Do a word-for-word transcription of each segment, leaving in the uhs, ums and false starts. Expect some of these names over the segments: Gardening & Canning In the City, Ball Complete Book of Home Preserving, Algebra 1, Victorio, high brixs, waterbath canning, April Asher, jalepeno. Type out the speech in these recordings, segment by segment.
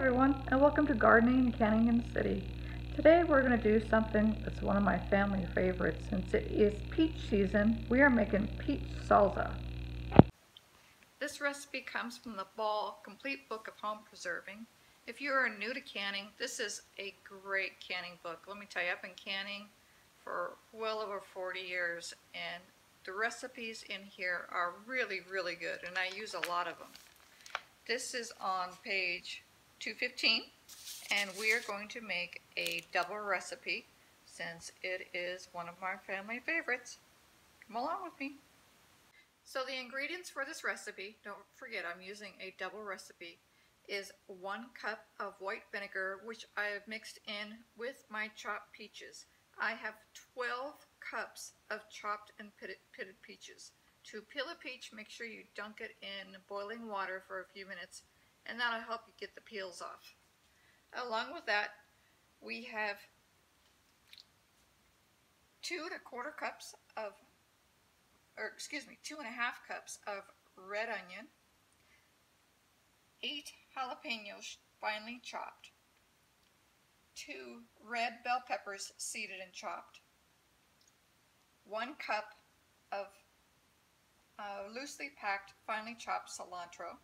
everyone, and welcome to Gardening and Canning in the City. Today we're going to do something that's one of my family favorites. Since it is peach season, we are making peach salsa. This recipe comes from the Ball Complete Book of Home Preserving. If you are new to canning, this is a great canning book. Let me tell you, I've been canning for well over forty years, and the recipes in here are really, really good, and I use a lot of them. This is on page two fifteen, and we are going to make a double recipe since it is one of my family favorites. Come along with me. So the ingredients for this recipe, don't forget I'm using a double recipe, is one cup of white vinegar, which I have mixed in with my chopped peaches. I have twelve cups of chopped and pitted, pitted peaches. To peel a peach, make sure you dunk it in boiling water for a few minutes, and that'll help you get the peels off. Along with that, we have two and a quarter cups of, or excuse me, two and a half cups of red onion, eight jalapenos finely chopped, two red bell peppers seeded and chopped, one cup of Uh, loosely packed, finely chopped cilantro,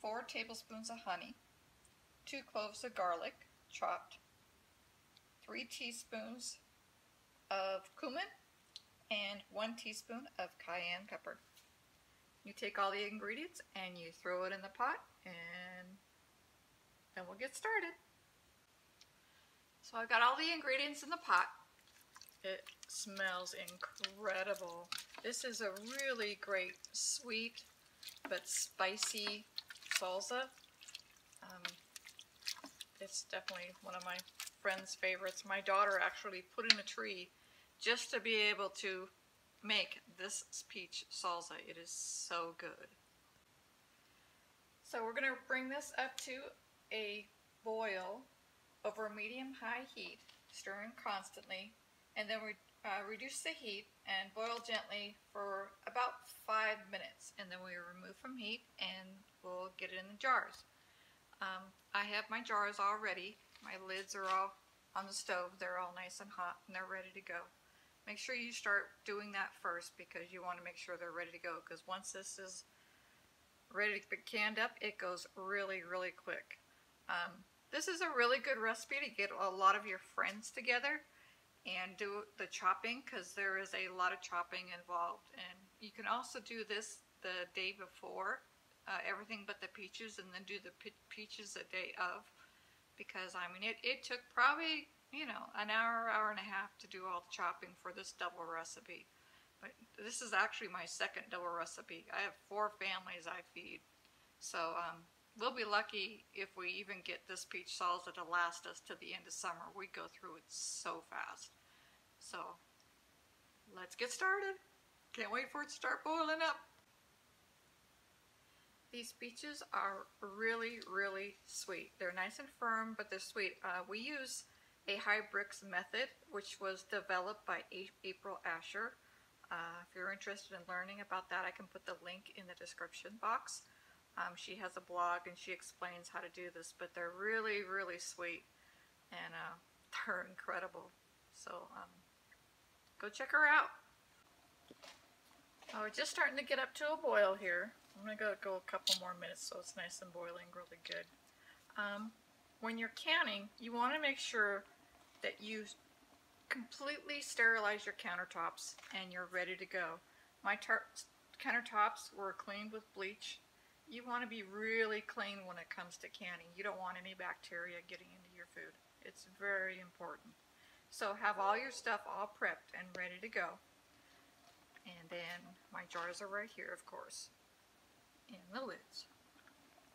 four tablespoons of honey, two cloves of garlic, chopped, three teaspoons of cumin, and one teaspoon of cayenne pepper. You take all the ingredients and you throw it in the pot, and then we'll get started. So I've got all the ingredients in the pot. It smells incredible. This is a really great sweet but spicy salsa. Um, it's definitely one of my friends' favorites. My daughter actually put in a tree just to be able to make this peach salsa. It is so good. So we're gonna bring this up to a boil over medium-high heat, stirring constantly. And then we uh, reduce the heat and boil gently for about five minutes. And then we remove from heat and we'll get it in the jars. Um, I have my jars all ready. My lids are all on the stove. They're all nice and hot and they're ready to go. Make sure you start doing that first because you want to make sure they're ready to go. Because once this is ready to be canned up, it goes really, really quick. Um, this is a really good recipe to get a lot of your friends together and do the chopping, because there is a lot of chopping involved. And you can also do this the day before uh, everything but the peaches, and then do the pe peaches the day of, because I mean it, it took probably, you know, an hour, hour and a half to do all the chopping for this double recipe. But this is actually my second double recipe. I have four families I feed, so um, we'll be lucky if we even get this peach salsa to last us to the end of summer. We go through it so fast. So, let's get started. Can't wait for it to start boiling up. These peaches are really, really sweet. They're nice and firm, but they're sweet. Uh, we use a high bricks method, which was developed by April Asher. Uh, if you're interested in learning about that, I can put the link in the description box. Um, she has a blog and she explains how to do this, but they're really, really sweet, and uh, they're incredible. So um, go check her out. Oh, we're just starting to get up to a boil here. I'm going to go a couple more minutes so it's nice and boiling, really good. Um, when you're canning, you want to make sure that you completely sterilize your countertops and you're ready to go. My countertops were cleaned with bleach. You want to be really clean when it comes to canning. You don't want any bacteria getting into your food. It's very important. So have all your stuff all prepped and ready to go. And then my jars are right here, of course, and the lids.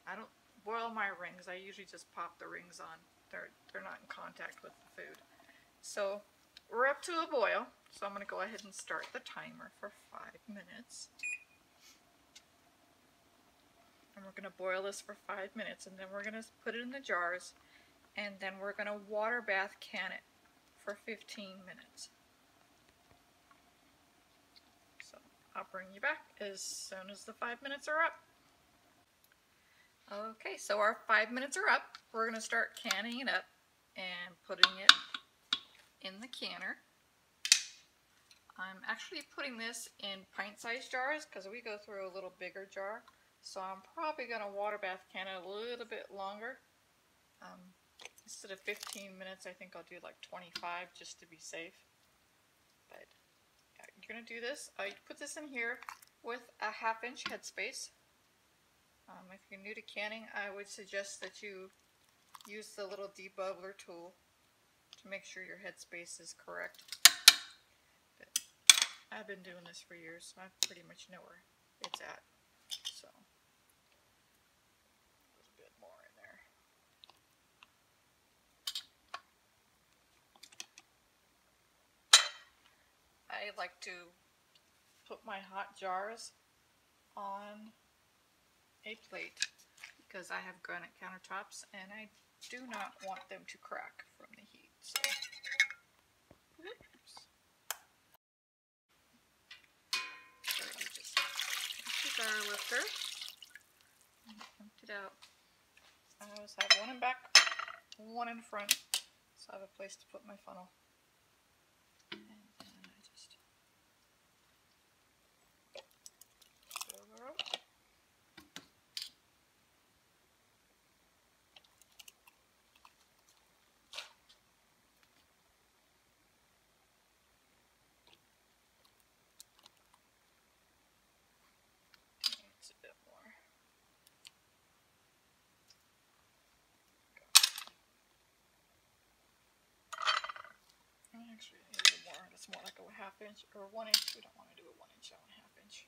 I don't boil my rings. I usually just pop the rings on. They're, they're not in contact with the food. So we're up to a boil. So I'm going to go ahead and start the timer for five minutes. And we're going to boil this for five minutes, and then we're going to put it in the jars, and then we're going to water bath can it for fifteen minutes. So I'll bring you back as soon as the five minutes are up. Okay, so our five minutes are up. We're going to start canning it up and putting it in the canner. I'm actually putting this in pint-sized jars because we go through a little bigger jar. So I'm probably going to water bath can it a little bit longer. Um, instead of fifteen minutes, I think I'll do like twenty-five just to be safe. But yeah, you're going to do this. I put this in here with a half inch headspace. Um, if you're new to canning, I would suggest that you use the little debubbler tool to make sure your headspace is correct. But I've been doing this for years, so I pretty much know where it's at. So, a little bit more in there. I like to put my hot jars on a plate because I have granite countertops and I do not want them to crack from the heat. So. Oops. So I just empty the jar lifter and empty it out. I always have one in back, one in front, so I have a place to put my funnel. And then I just go over it. Actually, I need a little more. That's more like a half inch or one inch. We don't want to do a one inch. I want a half inch.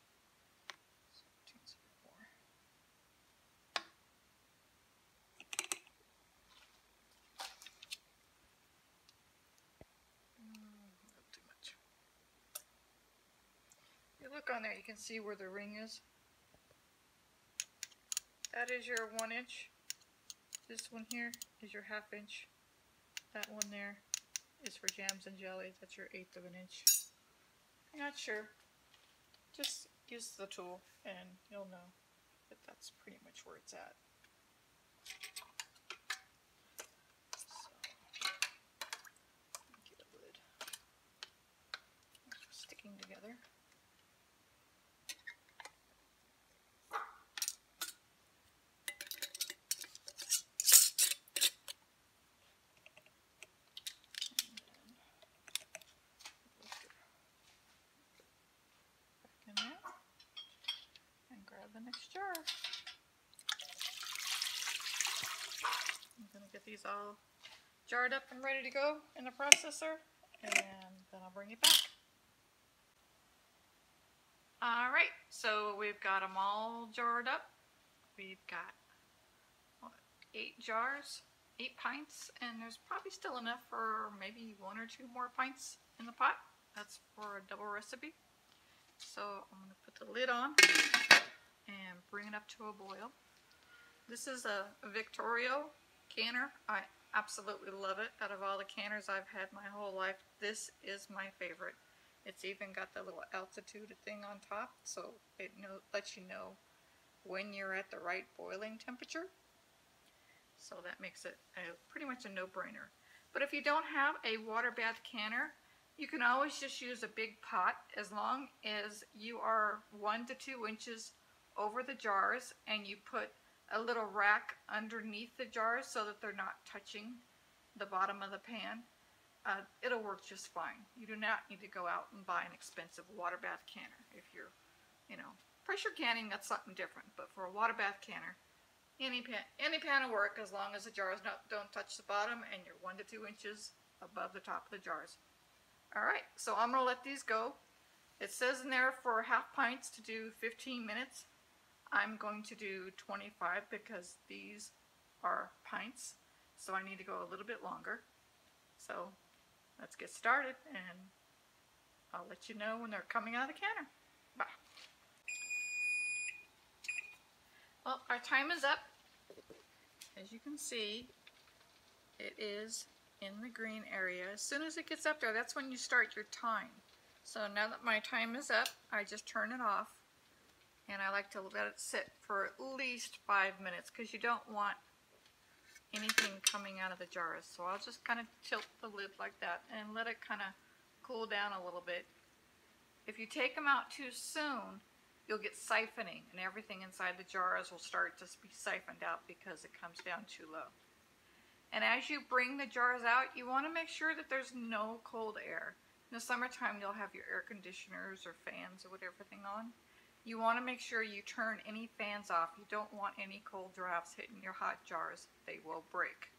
So it turns a bit more. Mm, not too much. If you look on there, you can see where the ring is. That is your one inch. This one here is your half inch. That one there is for jams and jellies. That's your eighth of an inch. I'm not sure. Just use the tool and you'll know that that's pretty much where it's at. So, get a lid. It's sticking together. These all jarred up and ready to go in the processor, and then I'll bring it back. All right, so we've got them all jarred up. We've got what, eight jars, eight pints, and there's probably still enough for maybe one or two more pints in the pot. That's for a double recipe. So I'm going to put the lid on and bring it up to a boil. This is a Victorio canner. I absolutely love it. Out of all the canners I've had my whole life, this is my favorite. It's even got the little altitude thing on top, so it know, lets you know when you're at the right boiling temperature. So that makes it a, pretty much a no-brainer. But if you don't have a water bath canner, you can always just use a big pot as long as you are one to two inches over the jars and you put a little rack underneath the jars so that they're not touching the bottom of the pan. Uh, it'll work just fine. You do not need to go out and buy an expensive water bath canner. If you're, you know, pressure canning, that's something different. But for a water bath canner, any pan, any pan will work as long as the jars not, don't touch the bottom and you're one to two inches above the top of the jars. All right, so I'm gonna let these go. It says in there for half pints to do fifteen minutes. I'm going to do twenty-five because these are pints, so I need to go a little bit longer. So let's get started, and I'll let you know when they're coming out of the canner. Bye. Well, our time is up. As you can see, it is in the green area. As soon as it gets up there, that's when you start your time. So now that my time is up, I just turn it off. and I like to let it sit for at least five minutes because you don't want anything coming out of the jars. So I'll just kind of tilt the lid like that and let it kind of cool down a little bit. If you take them out too soon, you'll get siphoning, and everything inside the jars will start to be siphoned out because it comes down too low. And as you bring the jars out, you want to make sure that there's no cold air. In the summertime, you'll have your air conditioners or fans or whatever thing on. You want to make sure you turn any fans off. You don't want any cold drafts hitting your hot jars. They will break,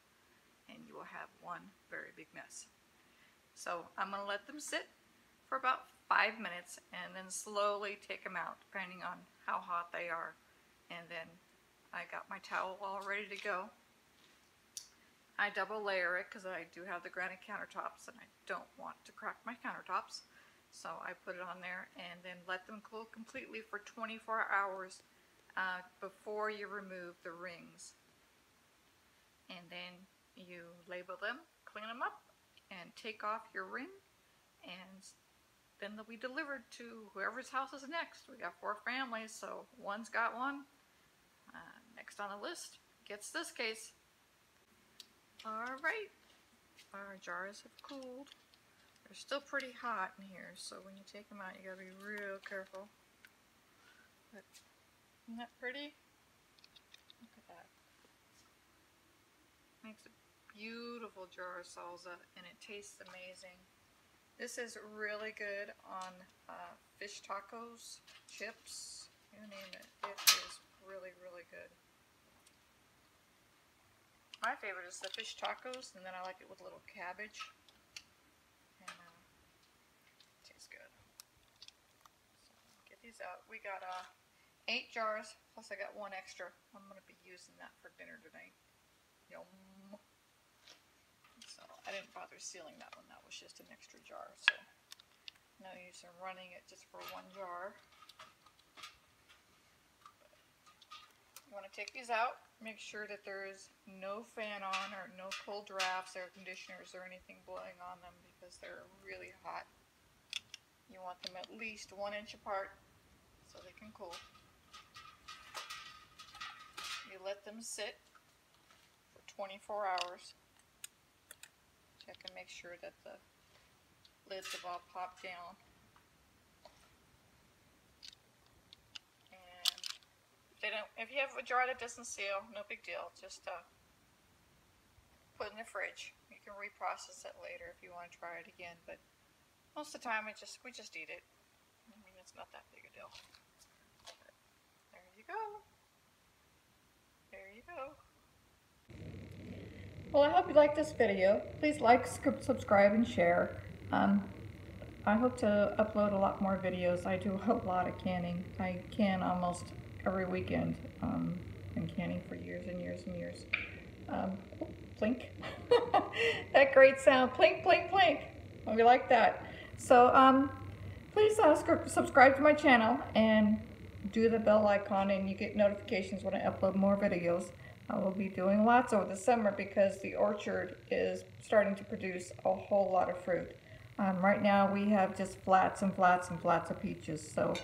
and you will have one very big mess. So I'm going to let them sit for about five minutes and then slowly take them out depending on how hot they are. And then I got my towel all ready to go. I double layer it because I do have the granite countertops and I don't want to crack my countertops. So I put it on there and then let them cool completely for twenty-four hours uh, before you remove the rings. And then you label them, clean them up, and take off your ring, and then they'll be delivered to whoever's house is next. We got four families, so one's got one. Uh, next on the list gets this case. Alright, our jars have cooled. They're still pretty hot in here, so when you take them out, you gotta be real careful. But isn't that pretty? Look at that. Makes a beautiful jar of salsa, and it tastes amazing. This is really good on uh, fish tacos, chips, you name it. It is really, really good. My favorite is the fish tacos, and then I like it with a little cabbage. And uh, it tastes good. So get these out. We got uh, eight jars, plus I got one extra. I'm going to be using that for dinner tonight. Yum. So I didn't bother sealing that one. That was just an extra jar. So no use in running it just for one jar. You want to take these out, make sure that there is no fan on or no cold drafts, air conditioners, or anything blowing on them because they're really hot. You want them at least one inch apart so they can cool. You let them sit for twenty-four hours. Check and make sure that the lids have all popped down. They don't, if you have a jar that doesn't seal, no big deal. Just uh, put it in the fridge. You can reprocess it later if you want to try it again. But most of the time, we just we just eat it. I mean, it's not that big a deal. But there you go. There you go. Well, I hope you liked this video. Please like, subscribe, and share. Um, I hope to upload a lot more videos. I do a lot of canning. I can almost every weekend. Um, been canning for years and years and years. Um, oh, plink. That great sound. Plink, plink, plink. We like that. So um, please uh, subscribe to my channel and do the bell icon and you get notifications when I upload more videos. I will be doing lots over the summer because the orchard is starting to produce a whole lot of fruit. Um, right now we have just flats and flats and flats of peaches. So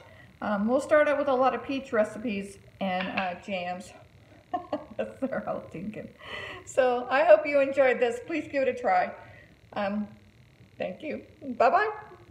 Um, we'll start out with a lot of peach recipes and uh, jams. That's their whole thinking. So I hope you enjoyed this. Please give it a try. Um, thank you. Bye-bye.